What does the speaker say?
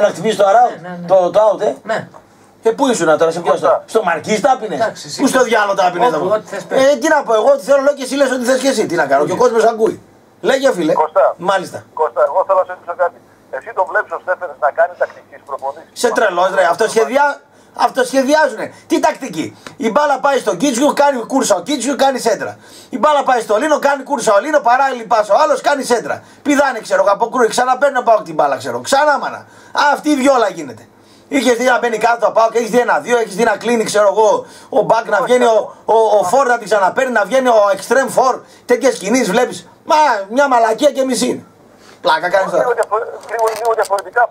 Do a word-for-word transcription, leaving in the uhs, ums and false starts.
Να χτυπήσει το out, ναι, ναι, ναι. το, το out, ε. Ναι. Και πού ήσουν τώρα, σε ποιο στο, στο Μαρκής τα πίνε. Πού στο διάλογο τα πίνε. Ε, τι να πω, εγώ τι θέλω, λέω και εσύ λες ό,τι θες και εσύ. Τι να κάνω, και ο κόσμος ακούει. Λέγε φίλε. Κωστά. Μάλιστα. Κωστά, εγώ θέλω να σου ρωτήσω κάτι. Εσύ τον βλέπεις ο Στέφανος να κάνει τακτική προπονήσεις. Σε τρελός, ρε, αυτό σχεδιά. Αυτοσχεδιάζουνε. Τι τακτική. Η μπάλα πάει στον Κίτσιου, κάνει κούρσα ο Κίτσιου, κάνει σέντρα. Η μπάλα πάει στο Λίνο, κάνει κούρσα ο Λίνο, παράλληλη πάσα ο άλλος, κάνει σέντρα. Πηδάνε, ξέρω, αποκρούει, ξαναπαίρνω πάω την μπάλα, ξέρω. Ξανά μάνα. Αυτή η βιόλα γίνεται. Είχε δει να μπαίνει κάτω, πάω και έχει δει ένα-δύο, έχει δει να κλείνει, ξέρω εγώ, ο Μπακ να βγαίνει, ο, ο, ο Φορ να την ξαναπαίρνει, να βγαίνει ο Extreme Φορ. Τέτοιες κινήσεις βλέπεις. Μα μια μαλακία και μισή. Πλάκα κάνει τώρα.